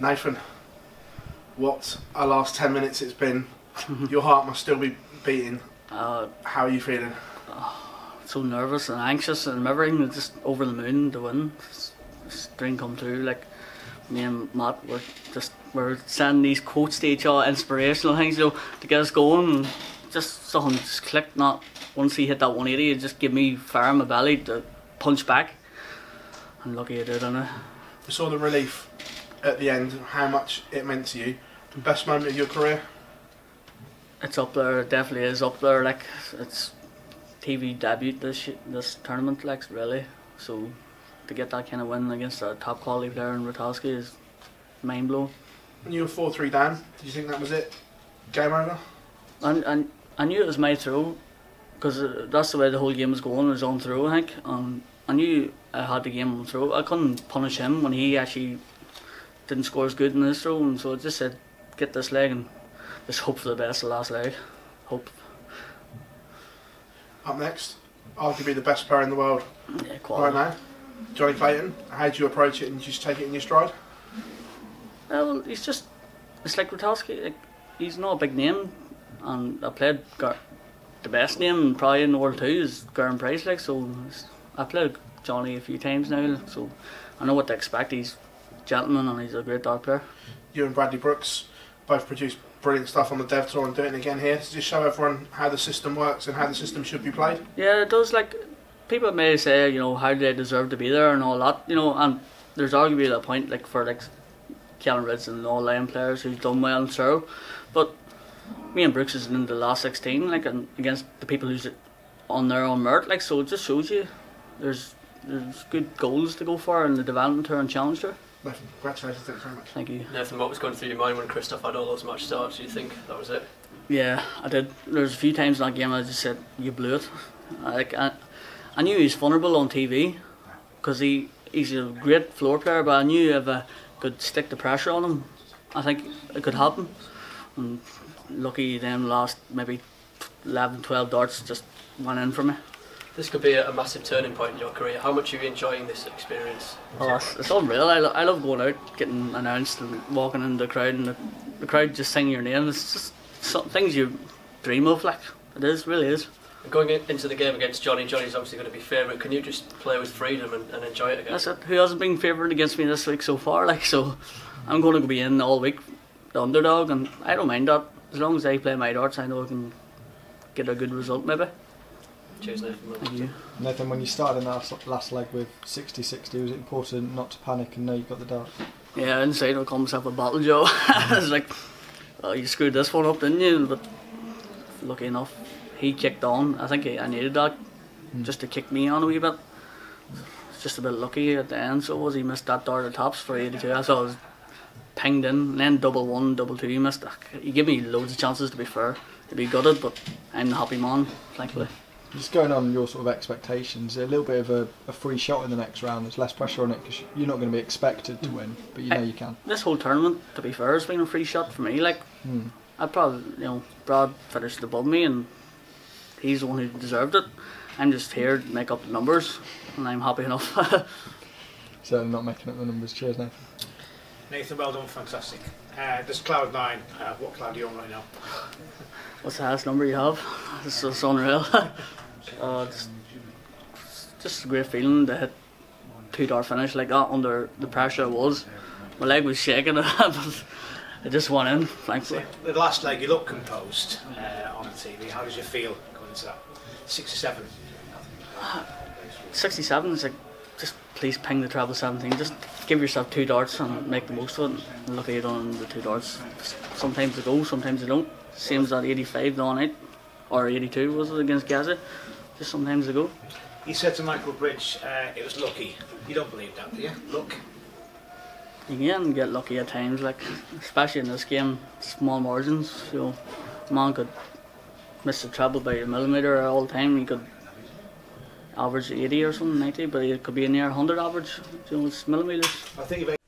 Nathan, what a last 10 minutes it's been. Your heart must still be beating. How are you feeling? So nervous and anxious and everything. Just over the moon to win. It's a dream come true. Like, me and Matt were sending these quotes to each other, inspirational things, you know, to get us going. And just something just clicked. Not once he hit that 180, it just gave me fire in my belly to punch back. I'm lucky I did, I know. You saw the relief at the end, how much it meant to you. The best moment of your career? It's up there, it definitely is up there. Like, it's TV debut this tournament, like, really. So to get that kind of win against a top quality player in Ratajski is mind blowing. When you were 4-3 down, did you think that was it? Game over? And I knew it was my throw, because that's the way the whole game was going. It was on throw, I think. I knew I had the game on throw. I couldn't punish him when he actually didn't score as good in his throw, and so I just said, get this leg and just hope for the best the last leg. Hope. Up next, arguably the best player in the world right now, Johnny Clayton. How do you approach it and just take it in your stride? Well, he's just, it's like Ratajski, like, he's not a big name, and I played the best name probably in the world too is Gerwyn Price, like, so I played Johnny a few times now, like, so I know what to expect. He's a gentleman and he's a great dog player. You and Bradley Brooks both produced brilliant stuff on the Dev Tour and doing it again here. So just show everyone how the system works and how the system should be played. Yeah, it does. Like, people may say, you know, how do they deserve to be there and all that, you know, and there's arguably that point, like, for like Callum Reds and all line players who've done well and serve, but me and Brooks is in the last 16, like, and against the people who's on their own merit, like, so it just shows you there's good goals to go for in the development tour and challenge tour. Nathan, congratulations, thank you very much. Thank you. Nathan, what was going through your mind when Christoph had all those match starts? Do you think that was it? Yeah, I did. There was a few times in that game I just said, you blew it. Like, I knew he was vulnerable on TV, because he's a great floor player, but I knew if I could stick the pressure on him, I think it could happen. And lucky then last maybe 11, 12 darts just went in for me. This could be a massive turning point in your career. How much are you enjoying this experience? Oh, it's unreal. I love going out, getting announced and walking into the crowd and the crowd just singing your name. It's just some things you dream of, like, it is, really is. And going into the game against Johnny, Johnny's obviously going to be favourite. Can you just play with freedom and enjoy it again? That's it. Who hasn't been favourite against me this week so far? Like, so I'm going to be in all week, the underdog, and I don't mind that. As long as I play my darts, I know I can get a good result, maybe. Cheers, Nathan. Nathan, when you started in that last leg with 60-60, was it important not to panic and know you got the dart? Yeah, inside I call myself a battle Joe. It's like, oh, you screwed this one up, didn't you? But lucky enough, he kicked on. I think I needed that just to kick me on a wee bit. It's just a bit lucky at the end. So was he missed that dart at tops for 82. I thought I was pinged in, and then 1-1, 2-2. He missed. He gave me loads of chances, to be fair, to be gutted, but I'm the happy man, thankfully. Just going on your sort of expectations, a little bit of a free shot in the next round. There's less pressure on it because you're not going to be expected to win, but you know you can. This whole tournament, to be fair, has been a free shot for me. Like, I probably, you know, Brad finished above me, and he's the one who deserved it. I'm just here to make up the numbers, and I'm happy enough. So I'm not making up the numbers. Cheers, Nathan. Nathan, well done, fantastic. This Cloud 9, what cloud are you on right now? What's the highest number you have? This is unreal. Just a great feeling to hit 2-dart finish like that under the pressure it was. My leg was shaking, but it just went in, thankfully. The last leg, you looked composed on the TV. How did you feel going into that? 67? 67 is like, just please ping the treble 17. Just give yourself 2 darts and make the most of it. And lucky you done the 2 darts. Sometimes they go, sometimes they don't. Same as that 85 the night, or 82 was it against Gaza? Just sometimes they go. He said to Michael Bridge, "It was lucky." You don't believe that, do you? Luck. You can get lucky at times, like, especially in this game, small margins. So, man could miss the treble by a millimeter all the time. He could average 80 or something, 90, but it could be a near 100 average, you know, it's millimetres. I think